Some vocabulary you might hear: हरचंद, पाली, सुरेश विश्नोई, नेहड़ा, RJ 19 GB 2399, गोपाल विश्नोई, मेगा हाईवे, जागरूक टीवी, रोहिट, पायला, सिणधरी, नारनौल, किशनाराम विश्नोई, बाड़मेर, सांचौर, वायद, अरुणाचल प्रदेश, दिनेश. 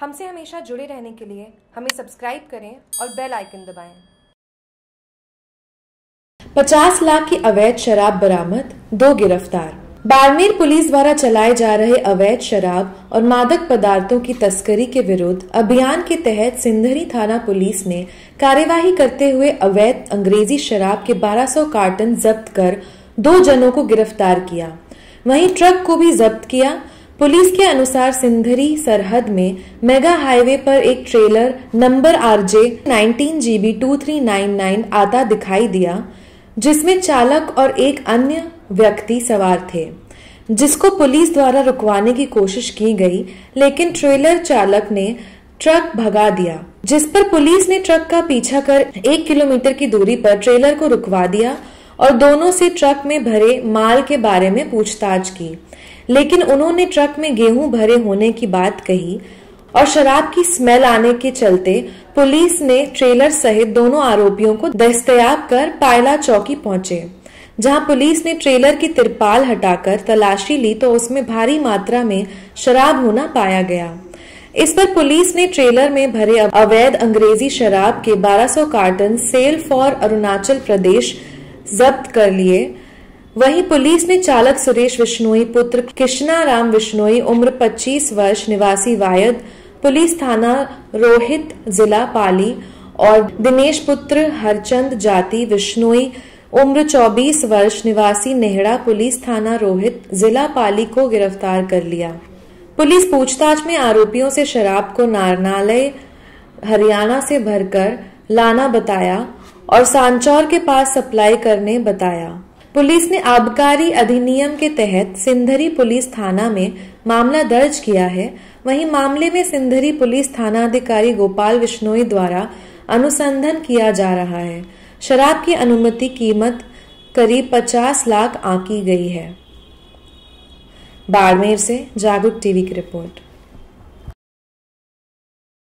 हमसे हमेशा जुड़े रहने के लिए हमें सब्सक्राइब करें और बेल आइकन दबाएं। 50 लाख की अवैध शराब बरामद, 2 गिरफ्तार। बाड़मेर पुलिस द्वारा चलाए जा रहे अवैध शराब और मादक पदार्थों की तस्करी के विरुद्ध अभियान के तहत सिणधरी थाना पुलिस ने कार्यवाही करते हुए अवैध अंग्रेजी शराब के 1200 कार्टन जब्त कर 2 जनों को गिरफ्तार किया, वहीं ट्रक को भी जब्त किया। पुलिस के अनुसार सिणधरी सरहद में मेगा हाईवे पर एक ट्रेलर नंबर RJ 19 GB 2399 आता दिखाई दिया, जिसमें चालक और एक अन्य व्यक्ति सवार थे, जिसको पुलिस द्वारा रुकवाने की कोशिश की गई, लेकिन ट्रेलर चालक ने ट्रक भगा दिया, जिस पर पुलिस ने ट्रक का पीछा कर 1 किलोमीटर की दूरी पर ट्रेलर को रुकवा दिया और दोनों से ट्रक में भरे माल के बारे में पूछताछ की, लेकिन उन्होंने ट्रक में गेहूं भरे होने की बात कही और शराब की स्मेल आने के चलते पुलिस ने ट्रेलर सहित दोनों आरोपियों को दस्तयाब कर पायला चौकी पहुंचे, जहां पुलिस ने ट्रेलर की तिरपाल हटाकर तलाशी ली तो उसमें भारी मात्रा में शराब होना पाया गया। इस पर पुलिस ने ट्रेलर में भरे अवैध अंग्रेजी शराब के 1200 carton sale for अरुणाचल प्रदेश जब्त कर लिए। वहीं पुलिस ने चालक सुरेश विश्नोई पुत्र किशनाराम विश्नोई उम्र 25 वर्ष निवासी वायद पुलिस थाना रोहित जिला पाली और दिनेश पुत्र हरचंद जाति विश्नोई उम्र 24 वर्ष निवासी नेहड़ा पुलिस थाना रोहित जिला पाली को गिरफ्तार कर लिया। पुलिस पूछताछ में आरोपियों से शराब को नारनौल हरियाणा से भरकर लाना बताया और सांचौर के पास सप्लाई करने बताया। पुलिस ने आबकारी अधिनियम के तहत सिणधरी पुलिस थाना में मामला दर्ज किया है। वहीं मामले में सिणधरी पुलिस थाना अधिकारी गोपाल विश्नोई द्वारा अनुसंधान किया जा रहा है। शराब की अनुमति कीमत करीब 50 लाख आंकी गई है। बाड़मेर से जागरूक टीवी की रिपोर्ट।